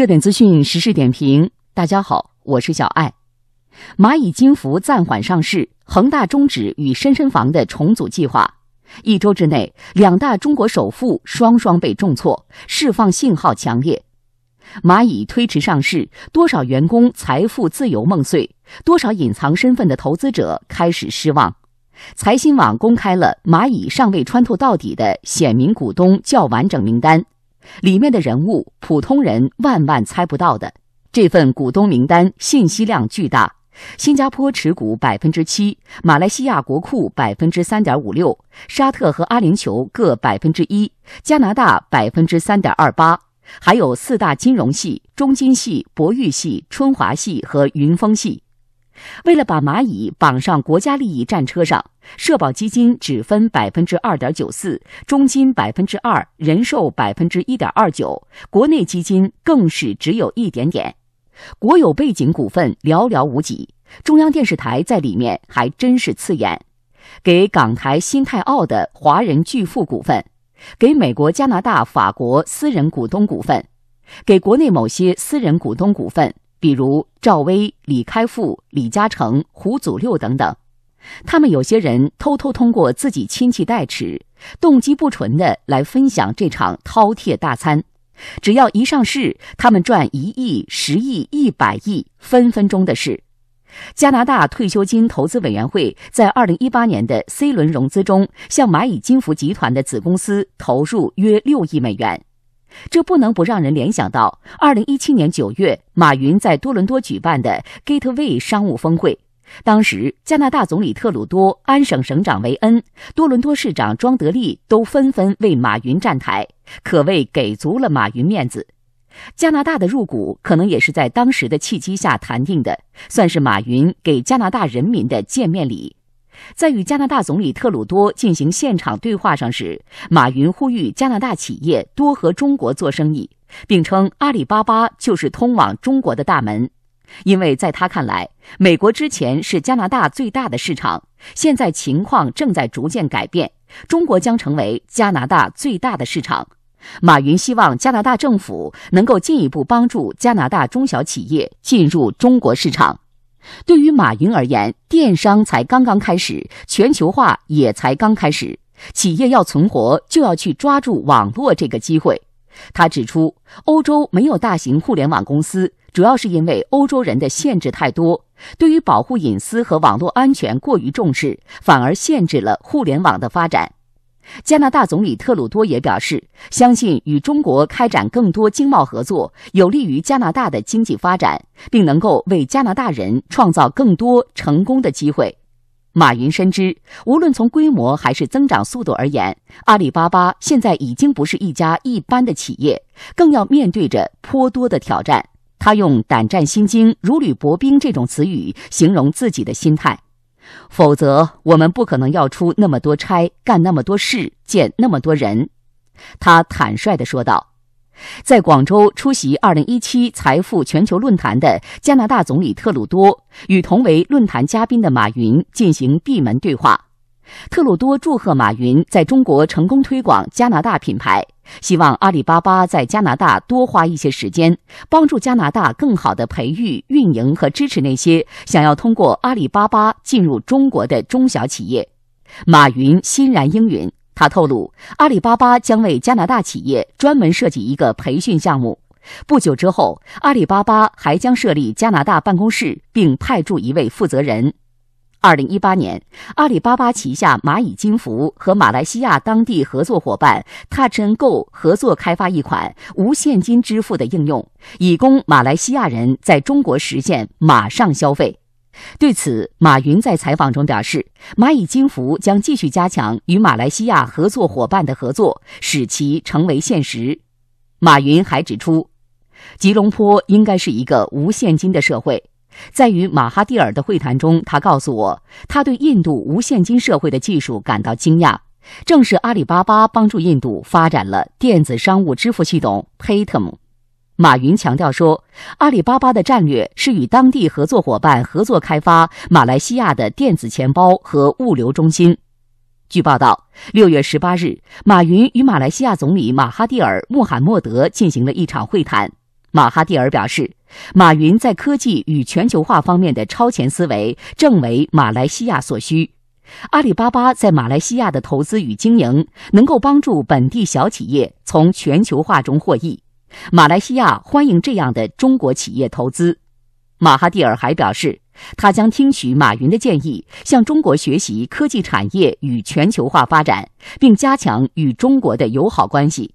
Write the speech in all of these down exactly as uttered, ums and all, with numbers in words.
热点资讯，时事点评。大家好，我是小艾。蚂蚁金服暂缓上市，恒大终止与深深房的重组计划。一周之内，两大中国首富双双被重挫，释放信号强烈。蚂蚁推迟上市，多少员工财富自由梦碎，多少隐藏身份的投资者开始失望。财新网公开了蚂蚁尚未穿透到底的显名股东较完整名单，里面的人物普通人万万猜不到的。这份股东名单信息量巨大，新加坡持股 百分之七， 马来西亚国库 百分之三点五六， 沙特和阿联酋各 百分之一， 加拿大 百分之三点二八， 还有四大金融系、中金系、博裕系、春华系和云峰系。为了把蚂蚁绑上国家利益战车上，社保基金只分 百分之二点九四， 中金 百分之二， 人寿 百分之一点二九， 国内基金更是只有一点点。国有背景股份寥寥无几，中央电视台在里面还真是刺眼，给港台新泰澳的华人巨富股份，给美国、加拿大、法国私人股东股份，给国内某些私人股东股份，比如赵薇、李开复、李嘉诚、胡祖六等等。他们有些人偷偷通过自己亲戚代持，动机不纯的来分享这场饕餮大餐。只要一上市，他们赚一亿、十亿、一百亿，分分钟的事。加拿大退休金投资委员会在二零一八年的 C 轮融资中，向蚂蚁金服集团的子公司投入约六亿美元。这不能不让人联想到二零一七年九月马云在多伦多举办的 Gateway 商务峰会。当时加拿大总理特鲁多、安省省长维恩、多伦多市长庄德利都纷纷为马云站台，可谓给足了马云面子。加拿大的入股可能也是在当时的契机下谈定的，算是马云给加拿大人民的见面礼。在与加拿大总理特鲁多进行现场对话上时，马云呼吁加拿大企业多和中国做生意，并称阿里巴巴就是通往中国的大门。因为在他看来，美国之前是加拿大最大的市场，现在情况正在逐渐改变，中国将成为加拿大最大的市场。马云希望加拿大政府能够进一步帮助加拿大中小企业进入中国市场。对于马云而言，电商才刚刚开始，全球化也才刚开始，企业要存活就要去抓住网络这个机会。他指出，欧洲没有大型互联网公司，主要是因为欧洲人的限制太多，对于保护隐私和网络安全过于重视，反而限制了互联网的发展。加拿大总理特鲁多也表示，相信与中国开展更多经贸合作，有利于加拿大的经济发展，并能够为加拿大人创造更多成功的机会。马云深知，无论从规模还是增长速度而言，阿里巴巴现在已经不是一家一般的企业，更要面对着颇多的挑战。他用胆战心惊、如履薄冰这种词语形容自己的心态。否则我们不可能要出那么多差，干那么多事，见那么多人。他坦率地说道。在广州出席二零一七财富全球论坛的加拿大总理特鲁多与同为论坛嘉宾的马云进行闭门对话。特鲁多祝贺马云在中国成功推广加拿大品牌，希望阿里巴巴在加拿大多花一些时间，帮助加拿大更好地培育、运营和支持那些想要通过阿里巴巴进入中国的中小企业。马云欣然应允，他透露，阿里巴巴将为加拿大企业专门设计一个培训项目。不久之后，阿里巴巴还将设立加拿大办公室，并派驻一位负责人。二零一八年，阿里巴巴旗下蚂蚁金服和马来西亚当地合作伙伴 Touch n Go 合作开发一款无现金支付的应用，以供马来西亚人在中国实现马上消费。对此，马云在采访中表示，蚂蚁金服将继续加强与马来西亚合作伙伴的合作，使其成为现实。马云还指出，吉隆坡应该是一个无现金的社会。在与马哈蒂尔的会谈中，他告诉我，他对印度无现金社会的技术感到惊讶，正是阿里巴巴帮助印度发展了电子商务支付系统 Paytm。 马云强调说，阿里巴巴的战略是与当地合作伙伴合作开发马来西亚的电子钱包和物流中心。据报道，六月十八日，马云与马来西亚总理马哈蒂尔·穆罕默德进行了一场会谈。马哈蒂尔表示，马云在科技与全球化方面的超前思维正为马来西亚所需。阿里巴巴在马来西亚的投资与经营能够帮助本地小企业从全球化中获益。马来西亚欢迎这样的中国企业投资。马哈蒂尔还表示，他将听取马云的建议，向中国学习科技产业与全球化发展，并加强与中国的友好关系。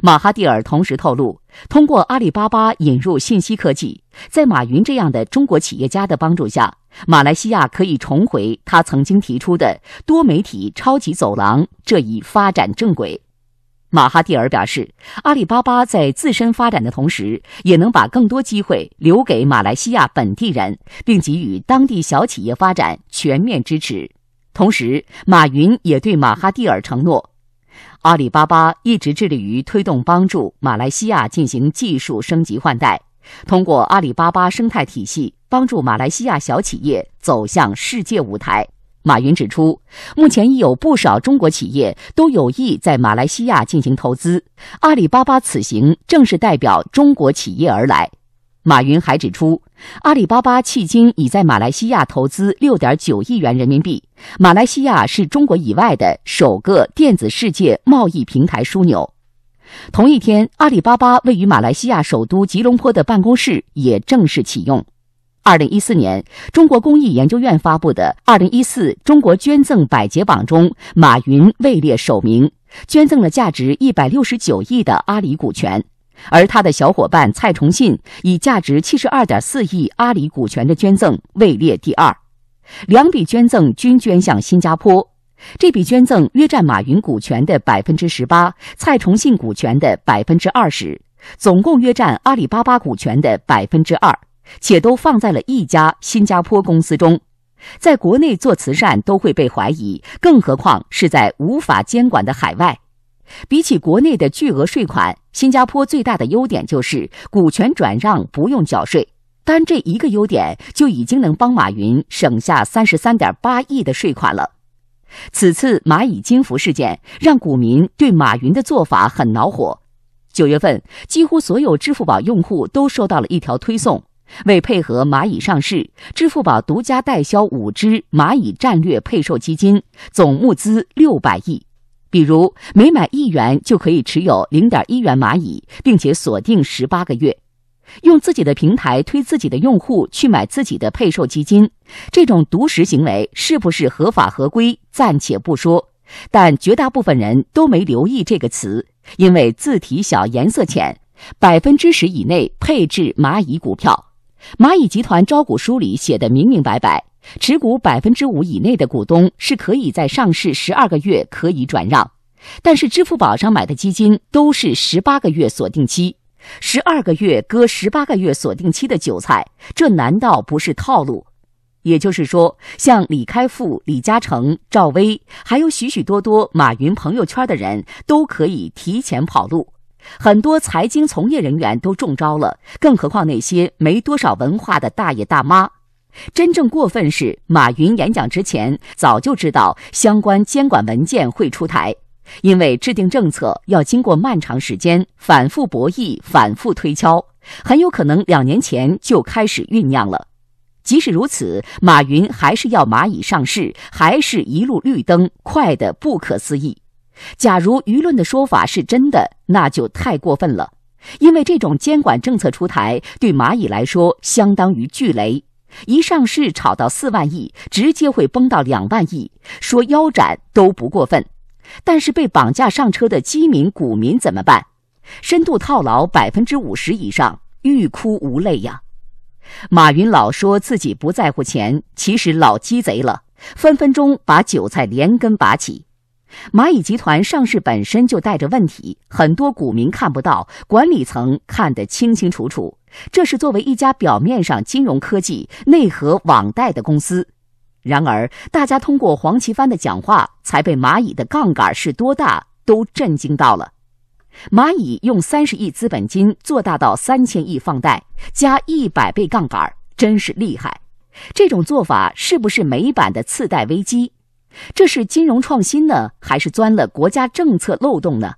马哈蒂尔同时透露，通过阿里巴巴引入信息科技，在马云这样的中国企业家的帮助下，马来西亚可以重回他曾经提出的多媒体超级走廊这一发展正轨。马哈蒂尔表示，阿里巴巴在自身发展的同时，也能把更多机会留给马来西亚本地人，并给予当地小企业发展全面支持。同时，马云也对马哈蒂尔承诺，阿里巴巴一直致力于推动帮助马来西亚进行技术升级换代，通过阿里巴巴生态体系帮助马来西亚小企业走向世界舞台。马云指出，目前已有不少中国企业都有意在马来西亚进行投资，阿里巴巴此行正是代表中国企业而来。马云还指出，阿里巴巴迄今已在马来西亚投资 六点九亿元人民币。马来西亚是中国以外的首个电子世界贸易平台枢纽。同一天，阿里巴巴位于马来西亚首都吉隆坡的办公室也正式启用。二零一四年，中国公益研究院发布的二零一四中国捐赠百杰榜中，马云位列首名，捐赠了价值一百六十九亿的阿里股权。而他的小伙伴蔡崇信以价值 七十二点四亿阿里股权的捐赠位列第二，两笔捐赠均捐向新加坡。这笔捐赠约占马云股权的 百分之十八， 蔡崇信股权的 百分之二十， 总共约占阿里巴巴股权的 百分之二， 且都放在了一家新加坡公司中。在国内做慈善都会被怀疑，更何况是在无法监管的海外。比起国内的巨额税款，新加坡最大的优点就是股权转让不用缴税，单这一个优点就已经能帮马云省下 三十三点八亿的税款了。此次蚂蚁金服事件让股民对马云的做法很恼火。九月份，几乎所有支付宝用户都收到了一条推送，为配合蚂蚁上市，支付宝独家代销五只蚂蚁战略配售基金，总募资六百亿。比如，每买一元就可以持有 零点一元蚂蚁，并且锁定十八个月。用自己的平台推自己的用户去买自己的配售基金，这种独食行为是不是合法合规暂且不说，但绝大部分人都没留意这个词，因为字体小颜色浅， 百分之十 以内配置蚂蚁股票。蚂蚁集团招股书里写得明明白白，持股 百分之五 以内的股东是可以在上市十二个月可以转让，但是支付宝上买的基金都是十八个月锁定期，十二个月割十八个月锁定期的韭菜，这难道不是套路？也就是说，像李开复、李嘉诚、赵薇，还有许许多多马云朋友圈的人都可以提前跑路。很多财经从业人员都中招了，更何况那些没多少文化的大爷大妈。真正过分是，马云演讲之前早就知道相关监管文件会出台，因为制定政策要经过漫长时间反复博弈、反复推敲，很有可能两年前就开始酝酿了。即使如此，马云还是要蚂蚁上市，还是一路绿灯，快得不可思议。假如舆论的说法是真的，那就太过分了，因为这种监管政策出台对蚂蚁来说相当于巨雷，一上市炒到四万亿，直接会崩到两万亿，说腰斩都不过分。但是被绑架上车的基民股民怎么办？深度套牢 百分之五十 以上，欲哭无泪呀！马云老说自己不在乎钱，其实老鸡贼了，分分钟把韭菜连根拔起。蚂蚁集团上市本身就带着问题，很多股民看不到，管理层看得清清楚楚。这是作为一家表面上金融科技、内核网贷的公司。然而，大家通过黄奇帆的讲话，才被蚂蚁的杠杆是多大都震惊到了。蚂蚁用三十亿资本金做大到三千亿放贷，加一百倍杠杆，真是厉害。这种做法是不是美版的次贷危机？这是金融创新呢，还是钻了国家政策漏洞呢？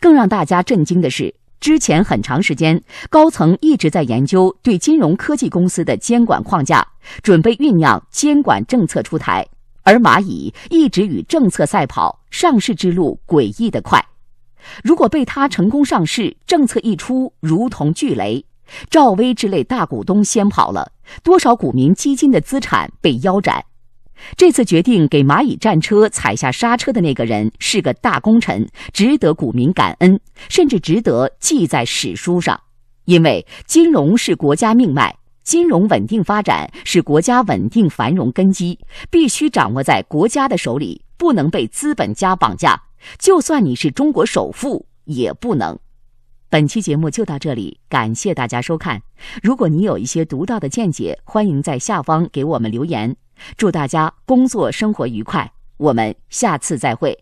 更让大家震惊的是，之前很长时间，高层一直在研究对金融科技公司的监管框架，准备酝酿监管政策出台。而蚂蚁一直与政策赛跑，上市之路诡异的快。如果被它成功上市，政策一出，如同巨雷，赵薇之类大股东先跑了，多少股民基金的资产被腰斩。这次决定给蚂蚁战车踩下刹车的那个人是个大功臣，值得股民感恩，甚至值得记在史书上。因为金融是国家命脉，金融稳定发展是国家稳定繁荣根基，必须掌握在国家的手里，不能被资本家绑架，就算你是中国首富也不能。本期节目就到这里，感谢大家收看。如果你有一些独到的见解，欢迎在下方给我们留言。祝大家工作生活愉快，我们下次再会。